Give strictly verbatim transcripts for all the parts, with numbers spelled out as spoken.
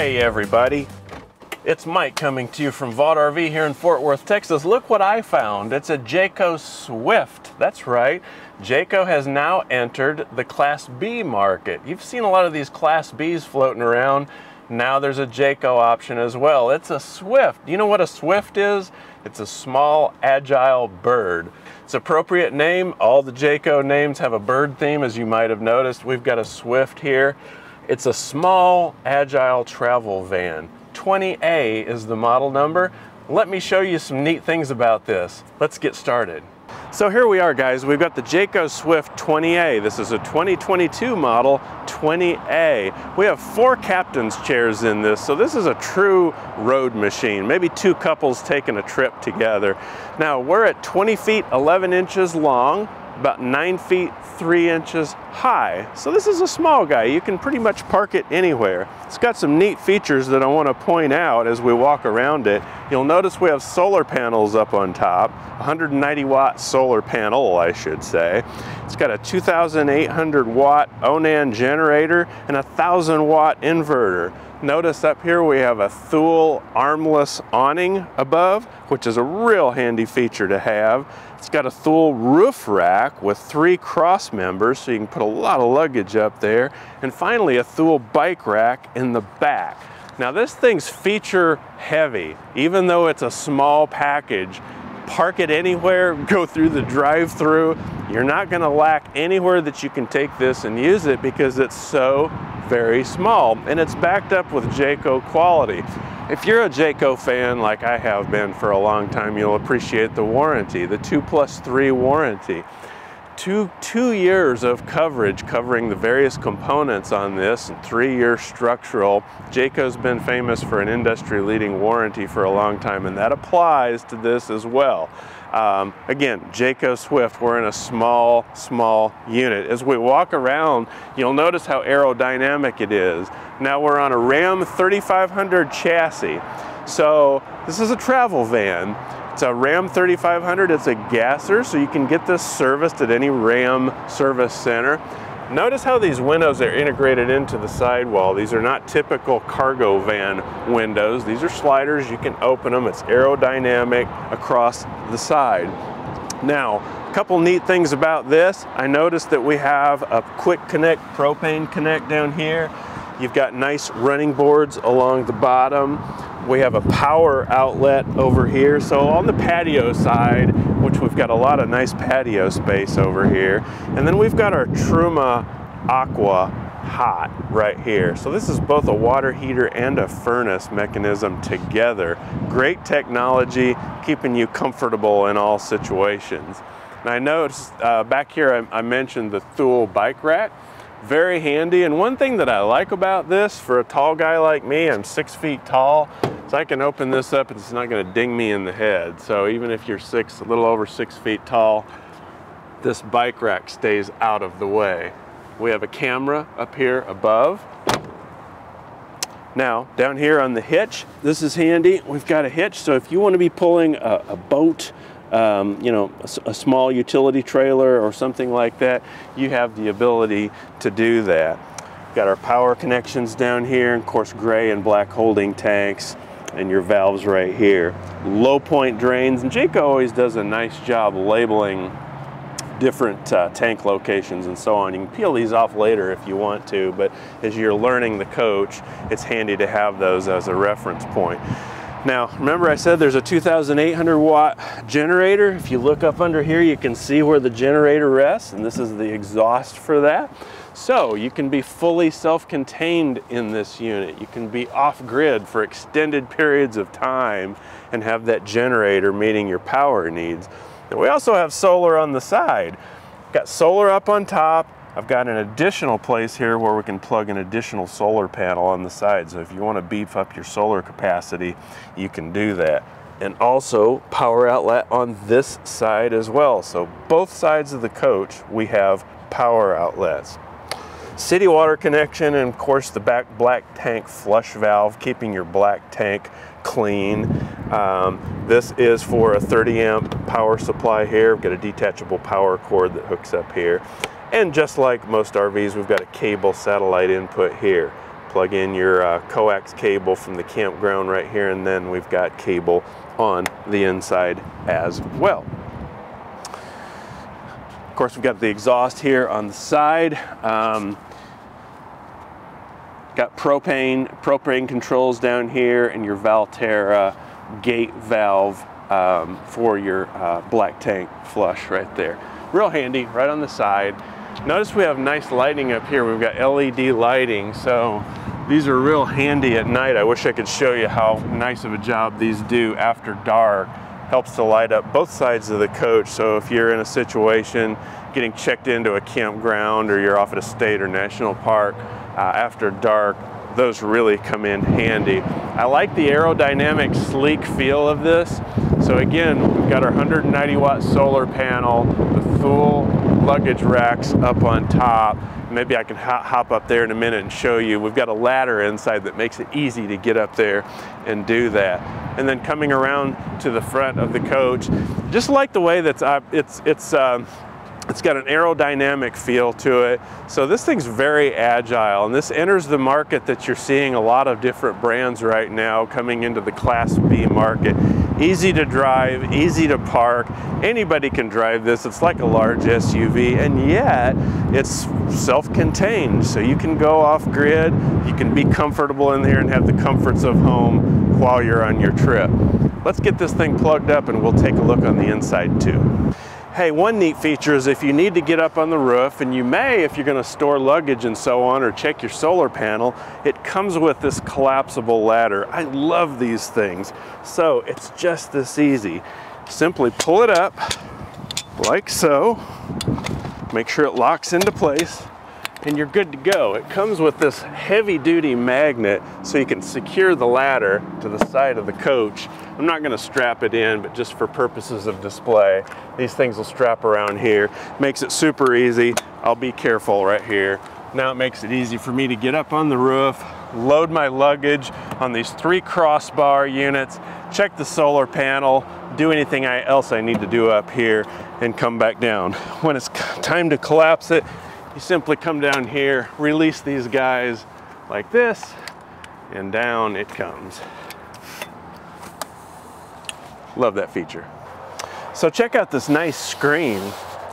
Hey everybody, it's Mike coming to you from Vogt R V here in Fort Worth, Texas. Look what I found. It's a Jayco Swift. That's right. Jayco has now entered the Class B market. You've seen a lot of these Class Bs floating around. Now there's a Jayco option as well. It's a Swift. You know what a Swift is? It's a small, agile bird. It's appropriate name. All the Jayco names have a bird theme, as you might have noticed. We've got a Swift here. It's a small, agile travel van. twenty A is the model number. Let me show you some neat things about this. Let's get started. So here we are, guys. We've got the Jayco Swift twenty A. This is a twenty twenty-two model twenty A. We have four captain's chairs in this, so this is a true road machine. Maybe two couples taking a trip together. Now, we're at twenty feet, eleven inches long, about nine feet, three inches high. So this is a small guy. You can pretty much park it anywhere. It's got some neat features that I want to point out as we walk around it. You'll notice we have solar panels up on top, one hundred ninety watt solar panel, I should say. It's got a two thousand eight hundred watt Onan generator and a one thousand watt inverter. Notice up here we have a Thule armless awning above, which is a real handy feature to have. It's got a Thule roof rack with three cross members, so you can put a lot of luggage up there. And finally, a Thule bike rack in the back. Now this thing's feature heavy. Even though it's a small package, park it anywhere, go through the drive-through. You're not gonna lack anywhere that you can take this and use it because it's so very small, and it's backed up with Jayco quality. If you're a Jayco fan like I have been for a long time, you'll appreciate the warranty, the two plus three warranty. Two, two years of coverage covering the various components on this, and three-year structural. Jayco's been famous for an industry-leading warranty for a long time, and that applies to this as well. Um, again, Jayco Swift, we're in a small, small unit. As we walk around, you'll notice how aerodynamic it is. Now we're on a Ram thirty-five hundred chassis. So this is a travel van. It's a Ram thirty-five hundred, it's a gasser, so you can get this serviced at any Ram service center. Notice how these windows are integrated into the sidewall. These are not typical cargo van windows. These are sliders, you can open them. It's aerodynamic across the side. Now, a couple neat things about this. I noticed that we have a quick connect, propane connect down here. You've got nice running boards along the bottom. We have a power outlet over here. So on the patio side, which we've got a lot of nice patio space over here. And then we've got our Truma Aqua Hot right here. So this is both a water heater and a furnace mechanism together. Great technology, keeping you comfortable in all situations. And I noticed uh, back here I, I mentioned the Thule bike rack. Very handy, and one thing that I like about this, for a tall guy like me, I'm six feet tall, so I can open this up and it's not going to ding me in the head. So even if you're six, a little over six feet tall, this bike rack stays out of the way. We have a camera up here above. Now, down here on the hitch, this is handy. We've got a hitch, so if you want to be pulling a, a boat, Um, you know, a, a small utility trailer or something like that, you have the ability to do that. Got our power connections down here, and of course gray and black holding tanks, and your valves right here. Low point drains, and Jayco always does a nice job labeling different uh, tank locations and so on. You can peel these off later if you want to, but as you're learning the coach, it's handy to have those as a reference point. Now, remember I said there's a two thousand eight hundred watt generator. If you look up under here, you can see where the generator rests, and this is the exhaust for that. So you can be fully self-contained in this unit. You can be off-grid for extended periods of time and have that generator meeting your power needs. And we also have solar on the side. Got solar up on top. I've got an additional place here where we can plug an additional solar panel on the side. So if you want to beef up your solar capacity, you can do that. And also power outlet on this side as well. So both sides of the coach, we have power outlets. City water connection, and of course the back black tank flush valve, keeping your black tank clean. Um, this is for a thirty amp power supply here. We've got a detachable power cord that hooks up here. And just like most R Vs, we've got a cable satellite input here. plug in your uh, coax cable from the campground right here, and then we've got cable on the inside as well. Of course, we've got the exhaust here on the side. Um, got propane, propane controls down here, and your Valterra gate valve um, for your uh, black tank flush right there. Real handy, right on the side. Notice we have nice lighting up here. We've got L E D lighting, so these are real handy at night. I wish I could show you how nice of a job these do after dark. Helps to light up both sides of the coach, so if you're in a situation getting checked into a campground or you're off at a state or national park, Uh, after dark, those really come in handy. I like the aerodynamic, sleek feel of this. So again, we've got our one hundred ninety watt solar panel, the Thule luggage racks up on top. Maybe I can hop up there in a minute and show you. We've got a ladder inside that makes it easy to get up there and do that. And then coming around to the front of the coach, just like the way that's uh, it's it's. Um, It's got an aerodynamic feel to it. So this thing's very agile, and this enters the market that you're seeing a lot of different brands right now coming into the Class B market. Easy to drive, easy to park. Anybody can drive this. It's like a large S U V, and yet it's self-contained. So you can go off grid, you can be comfortable in there and have the comforts of home while you're on your trip. Let's get this thing plugged up and we'll take a look on the inside too. Hey, one neat feature is if you need to get up on the roof, and you may if you're going to store luggage and so on, or check your solar panel, it comes with this collapsible ladder. I love these things. So it's just this easy. Simply pull it up like so, make sure it locks into place, and you're good to go. It comes with this heavy duty magnet so you can secure the ladder to the side of the coach. I'm not gonna strap it in, but just for purposes of display, these things will strap around here. Makes it super easy. I'll be careful right here. Now it makes it easy for me to get up on the roof, load my luggage on these three crossbar units, check the solar panel, do anything else I need to do up here, and come back down. When it's time to collapse it, you simply come down here, release these guys like this, and down it comes. Love that feature. So check out this nice screen.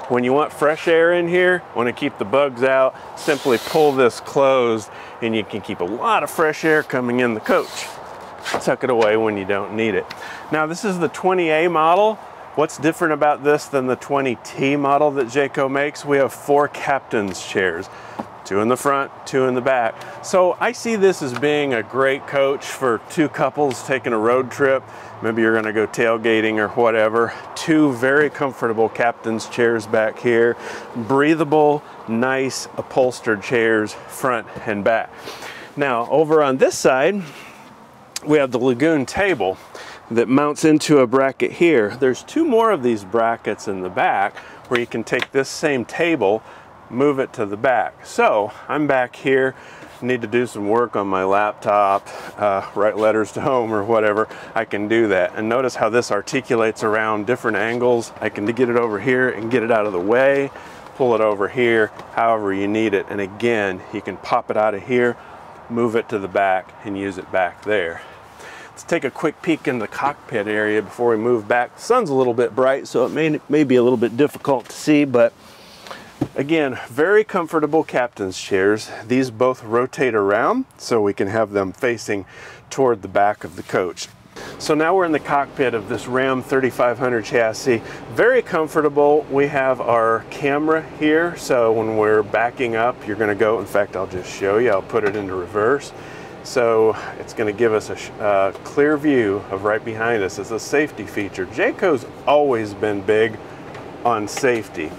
When you want fresh air in here, want to keep the bugs out, simply pull this closed and you can keep a lot of fresh air coming in the coach. Tuck it away when you don't need it. Now this is the twenty A model. What's different about this than the twenty T model that Jayco makes? We have four captain's chairs, two in the front, two in the back. So I see this as being a great coach for two couples taking a road trip. Maybe you're gonna go tailgating or whatever. Two very comfortable captain's chairs back here. Breathable, nice upholstered chairs front and back. Now over on this side, we have the Lagoon table that mounts into a bracket here. There's two more of these brackets in the back where you can take this same table, move it to the back. So I'm back here, need to do some work on my laptop, uh, write letters to home or whatever, I can do that. And notice how this articulates around different angles. I can get it over here and get it out of the way, pull it over here, however you need it. And again, you can pop it out of here, move it to the back, and use it back there. Let's take a quick peek in the cockpit area before we move back. The sun's a little bit bright, so it may, may be a little bit difficult to see, but again, very comfortable captain's chairs. These both rotate around so we can have them facing toward the back of the coach. So now we're in the cockpit of this Ram thirty-five hundred chassis. Very comfortable. We have our camera here, so when we're backing up, you're going to go, in fact, I'll just show you. I'll put it into reverse. So it's going to give us a uh, clear view of right behind us. It's a safety feature. Jayco's always been big on safety.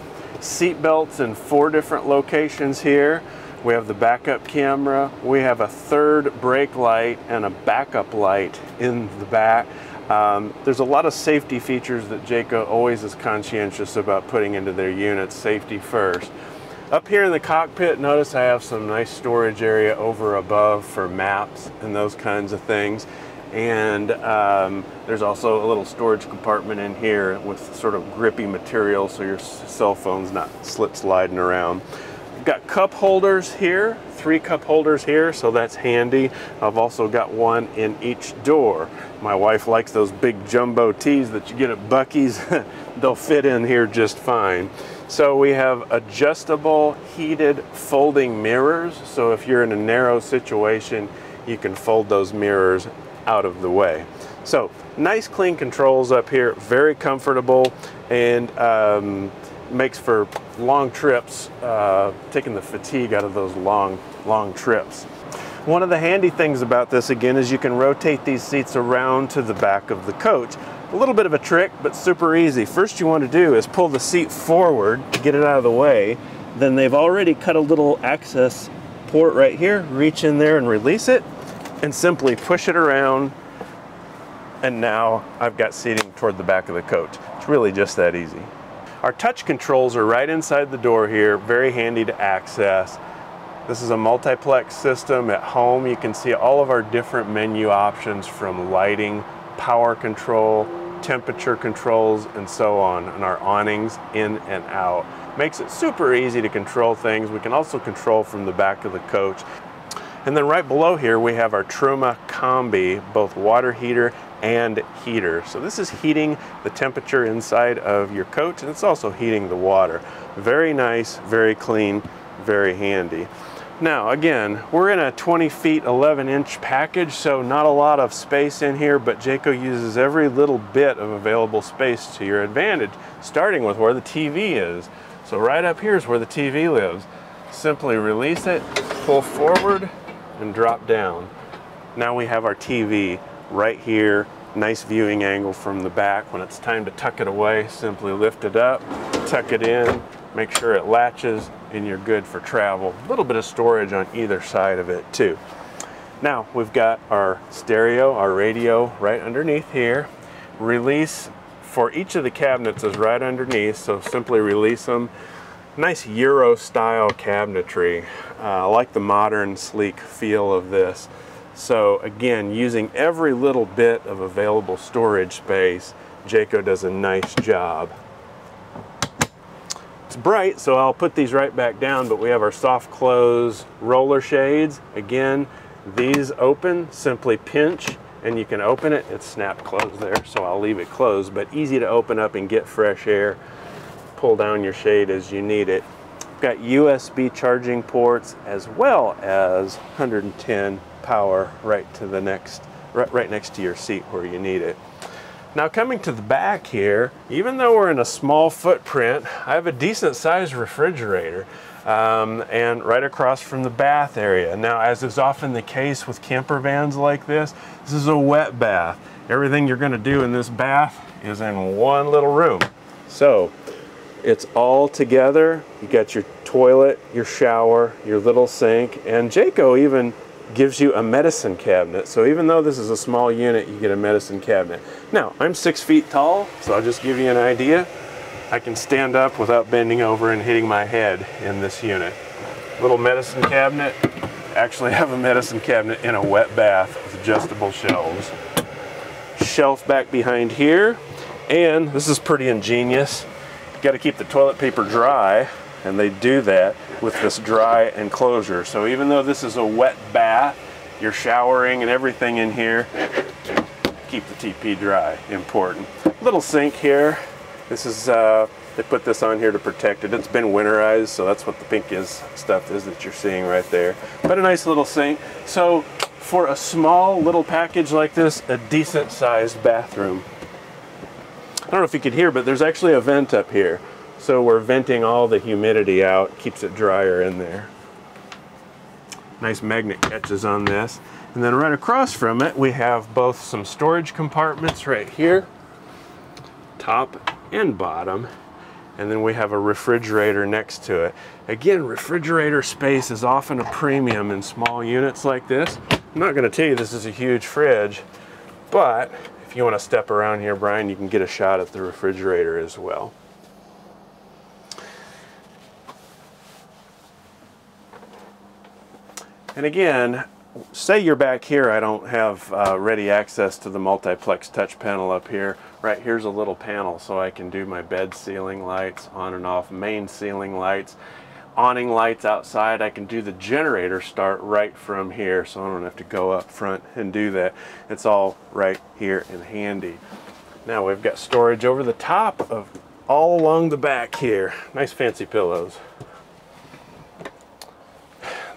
Seat belts in four different locations here. We have the backup camera. We have a third brake light and a backup light in the back. Um, there's a lot of safety features that Jayco always is conscientious about putting into their units. Safety first. Up here in the cockpit, notice I have some nice storage area over above for maps and those kinds of things. And um, there's also a little storage compartment in here with sort of grippy material so your cell phone's not slip sliding around. got cup holders here, three cup holders here, so that's handy. I've also got one in each door. My wife likes those big jumbo teas that you get at Bucky's. They'll fit in here just fine. So we have adjustable heated folding mirrors. So if you're in a narrow situation, you can fold those mirrors out of the way. So nice clean controls up here, very comfortable, and um, makes for long trips, uh, taking the fatigue out of those long, long trips. One of the handy things about this, again, is you can rotate these seats around to the back of the coach. A little bit of a trick, but super easy. First you want to do is pull the seat forward to get it out of the way. Then they've already cut a little access port right here. Reach in there and release it, and simply push it around. And now I've got seating toward the back of the coach. It's really just that easy. Our touch controls are right inside the door here. Very handy to access. This is a multiplex system. At home, you can see all of our different menu options, from lighting, power control, temperature controls, and so on, and our awnings in and out. Makes it super easy to control things. We can also control from the back of the coach. And then right below here, we have our Truma Combi, both water heater and heater. So this is heating the temperature inside of your coach, and it's also heating the water. Very nice, very clean, very handy. Now, again, we're in a twenty feet, eleven inch package, so not a lot of space in here, but Jayco uses every little bit of available space to your advantage, starting with where the T V is. So right up here is where the T V lives. Simply release it, pull forward, and drop down. Now we have our T V right here. Nice viewing angle from the back. When it's time to tuck it away, simply lift it up, tuck it in, make sure it latches, and you're good for travel. A little bit of storage on either side of it too. Now we've got our stereo, our radio right underneath here. Release for each of the cabinets is right underneath, so simply release them. Nice Euro style cabinetry. Uh, I like the modern sleek feel of this. So again, using every little bit of available storage space, Jayco does a nice job. It's bright, so I'll put these right back down, but we have our soft close roller shades. Again, these open, simply pinch and you can open it. It's snapped closed there, so I'll leave it closed, but easy to open up and get fresh air. Pull down your shade as you need it. Got U S B charging ports as well as one hundred ten power right to the next, right, right next to your seat where you need it. Now coming to the back here, even though we're in a small footprint, I have a decent sized refrigerator um, and right across from the bath area. Now, as is often the case with camper vans like this, this is a wet bath. Everything you're gonna do in this bath is in one little room. So it's all together. You got your toilet, your shower, your little sink, and Jayco even gives you a medicine cabinet. So even though this is a small unit, you get a medicine cabinet. Now, I'm six feet tall, so I'll just give you an idea. I can stand up without bending over and hitting my head in this unit. Little medicine cabinet. Actually have a medicine cabinet in a wet bath with adjustable shelves. Shelf back behind here, and this is pretty ingenious. Got to keep the toilet paper dry, and they do that with this dry enclosure. So even though this is a wet bath, you're showering and everything in here, keep the T P dry, important. Little sink here. This is, uh, they put this on here to protect it. It's been winterized, so that's what the pink is stuff is that you're seeing right there. But a nice little sink. So for a small little package like this, a decent sized bathroom. I don't know if you could hear, but there's actually a vent up here. So we're venting all the humidity out, keeps it drier in there. Nice magnet catches on this. And then right across from it, we have both some storage compartments right here, top and bottom. And then we have a refrigerator next to it. Again, refrigerator space is often a premium in small units like this. I'm not gonna tell you this is a huge fridge, but if you want to step around here, Brian, you can get a shot at the refrigerator as well. And again, say you're back here, I don't have uh, ready access to the multiplex touch panel up here. Right here's a little panel so I can do my bed ceiling lights on and off, main ceiling lights. awning lights outside, I can do the generator start right from here, so I don't have to go up front and do that. It's all right here and handy. Now we've got storage over the top of all along the back here. Nice fancy pillows.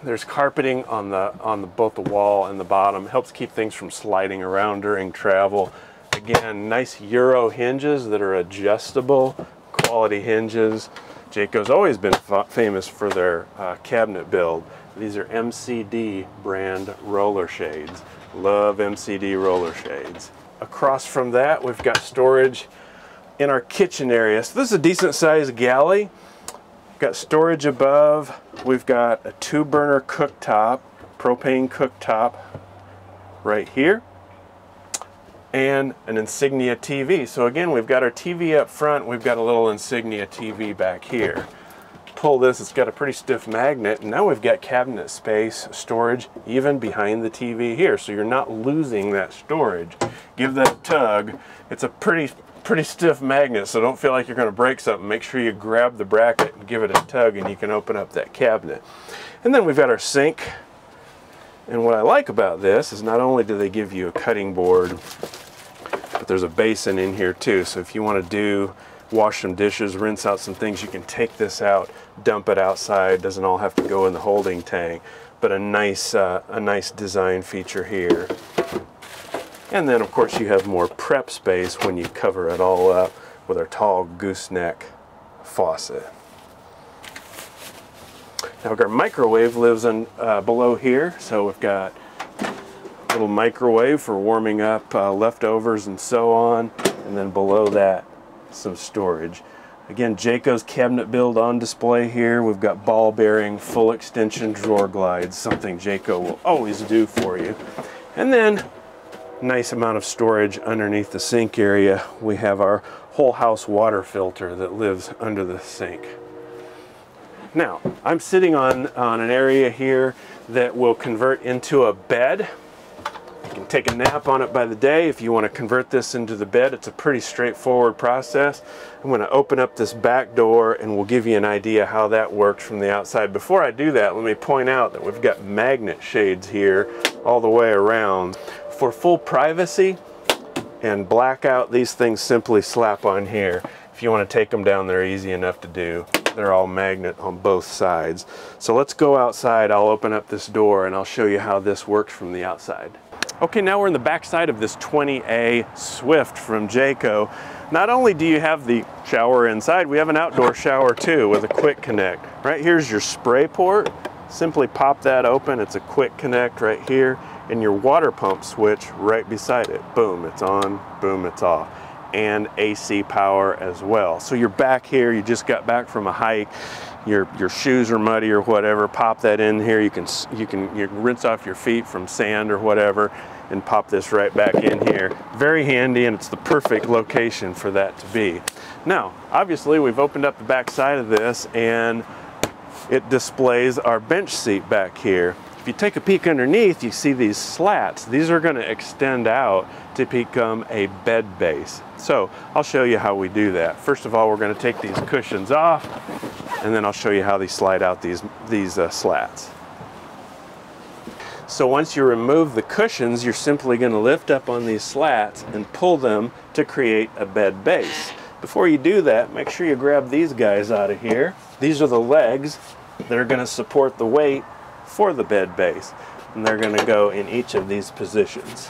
There's carpeting on the on the both the wall and the bottom. Helps keep things from sliding around during travel. Again, nice Euro hinges that are adjustable, quality hinges. Jayco's always been famous for their uh, cabinet build. These are M C D brand roller shades. Love M C D roller shades. Across from that, we've got storage in our kitchen area. So this is a decent sized galley. We've got storage above. We've got a two burner cooktop, propane cooktop right here, and an Insignia T V. So again, we've got our T V up front, we've got a little Insignia T V back here. Pull this, it's got a pretty stiff magnet, and now we've got cabinet space, storage, even behind the T V here, so you're not losing that storage. Give that a tug. It's a pretty, pretty stiff magnet, so don't feel like you're gonna break something. Make sure you grab the bracket and give it a tug, and you can open up that cabinet. And then we've got our sink. And what I like about this is not only do they give you a cutting board, but there's a basin in here too, so if you want to do wash some dishes, rinse out some things, you can take this out, dump it outside. It doesn't all have to go in the holding tank, but a nice uh, a nice design feature here. And then of course you have more prep space when you cover it all up with our tall gooseneck faucet. Now our microwave lives in uh, below here, so we've got little microwave for warming up uh, leftovers and so on, and then below that some storage. Again, Jayco's cabinet build on display here. We've got ball bearing, full extension drawer glides, something Jayco will always do for you. And then nice amount of storage underneath the sink area. We have our whole house water filter that lives under the sink. Now I'm sitting on on an area here that will convert into a bed. You can take a nap on it by the day. If you want to convert this into the bed, it's a pretty straightforward process. I'm going to open up this back door and we'll give you an idea how that works from the outside. Before I do that, let me point out that we've got magnet shades here all the way around. For full privacy and blackout, these things simply slap on here. If you want to take them down, they're easy enough to do. They're all magnet on both sides. So let's go outside. I'll open up this door and I'll show you how this works from the outside. Okay, now we're in the backside of this twenty A Swift from Jayco. Not only do you have the shower inside, we have an outdoor shower too with a quick connect. Right here's your spray port. Simply pop that open. It's a quick connect right here, and your water pump switch right beside it. Boom, it's on, boom, it's off. And A C power as well. So you're back here, you just got back from a hike, your your shoes are muddy or whatever, pop that in here. You can you can you can rinse off your feet from sand or whatever and pop this right back in here. Very handy, and it's the perfect location for that to be. Now obviously we've opened up the back side of this and it displays our bench seat back here. If you take a peek underneath, you see these slats. These are going to extend out to become a bed base. So I'll show you how we do that. First of all, we're going to take these cushions off, and then I'll show you how they slide out these, these uh, slats. So once you remove the cushions, you're simply going to lift up on these slats and pull them to create a bed base. Before you do that, make sure you grab these guys out of here. These are the legs that are going to support the weight for the bed base, and they're going to go in each of these positions.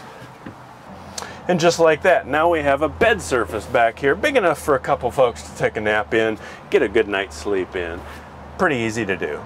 And just like that, now we have a bed surface back here big enough for a couple folks to take a nap in, get a good night's sleep in. Pretty easy to do.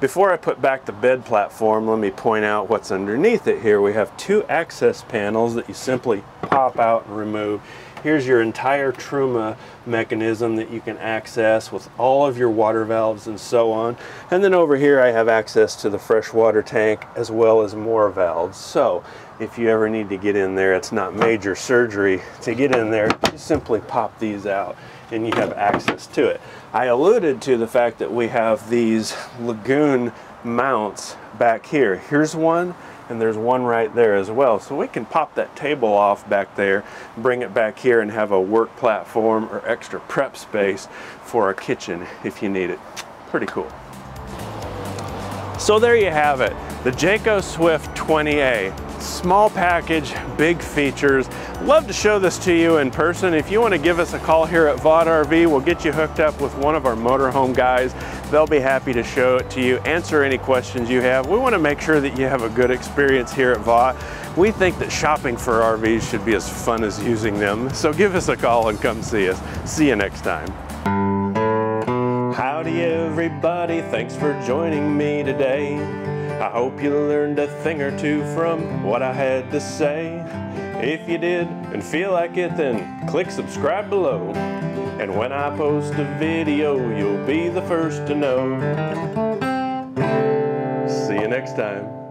Before I put back the bed platform, let me point out what's underneath it here. We have two access panels that you simply pop out and remove. Here's your entire Truma mechanism that you can access with all of your water valves and so on. And then over here I have access to the freshwater tank as well as more valves. So if you ever need to get in there, it's not major surgery to get in there. You simply pop these out and you have access to it. I alluded to the fact that we have these Lagoon mounts back here. Here's one, and there's one right there as well. So we can pop that table off back there, bring it back here, and have a work platform or extra prep space for a kitchen if you need it. pretty cool. So there you have it, the Jayco Swift twenty A. Small package, big features. Love to show this to you in person. If you want to give us a call here at Vogt R V, we'll get you hooked up with one of our motorhome guys. They'll be happy to show it to you, answer any questions you have. We want to make sure that you have a good experience here at Vogt. We think that shopping for R Vs should be as fun as using them. So give us a call and come see us. See you next time. Howdy everybody, thanks for joining me today. I hope you learned a thing or two from what I had to say. If you did and feel like it, then click subscribe below. And when I post a video, you'll be the first to know. See you next time.